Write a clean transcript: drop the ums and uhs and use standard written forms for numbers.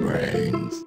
brains.